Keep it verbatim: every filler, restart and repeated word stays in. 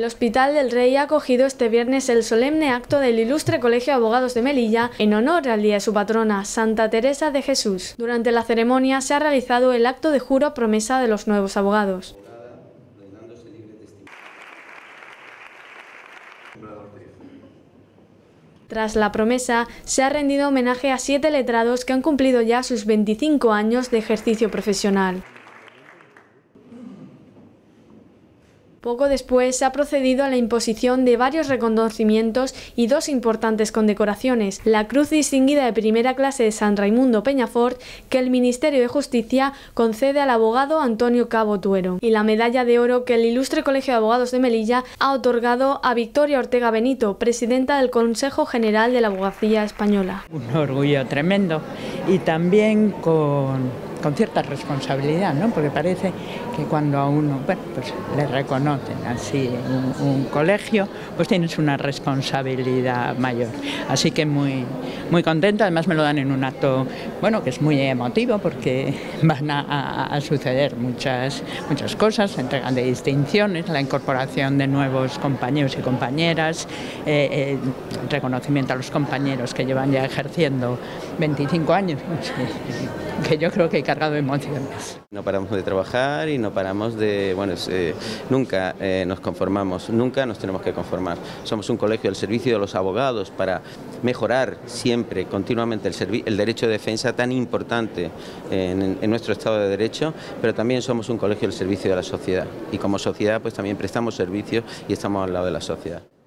El Hospital del Rey ha acogido este viernes el solemne acto del Ilustre Colegio de Abogados de Melilla en honor al día de su patrona, Santa Teresa de Jesús. Durante la ceremonia se ha realizado el acto de juro a promesa de los nuevos abogados. Tras la promesa, se ha rendido homenaje a siete letrados que han cumplido ya sus veinticinco años de ejercicio profesional. Poco después se ha procedido a la imposición de varios reconocimientos y dos importantes condecoraciones, la Cruz Distinguida de Primera Clase de San Raimundo Peñafort, que el Ministerio de Justicia concede al abogado Antonio Cabo Tuero, y la Medalla de Oro que el Ilustre Colegio de Abogados de Melilla ha otorgado a Victoria Ortega Benito, presidenta del Consejo General de la Abogacía Española. Un orgullo tremendo y también con... con cierta responsabilidad, ¿no? Porque parece que cuando a uno, bueno, pues le reconocen así un, un colegio, pues tienes una responsabilidad mayor. Así que muy, muy contenta, además me lo dan en un acto, bueno, que es muy emotivo porque van a, a, a suceder muchas, muchas cosas, entrega de distinciones, la incorporación de nuevos compañeros y compañeras, eh, eh, reconocimiento a los compañeros que llevan ya ejerciendo veinticinco años, que, que yo creo que cargado de emociones. No paramos de trabajar y no paramos de... bueno, eh, nunca eh, nos conformamos, nunca nos tenemos que conformar. Somos un colegio al servicio de los abogados para mejorar siempre, continuamente, el, el derecho de defensa tan importante en, en nuestro Estado de Derecho, pero también somos un colegio al servicio de la sociedad y como sociedad pues también prestamos servicios y estamos al lado de la sociedad.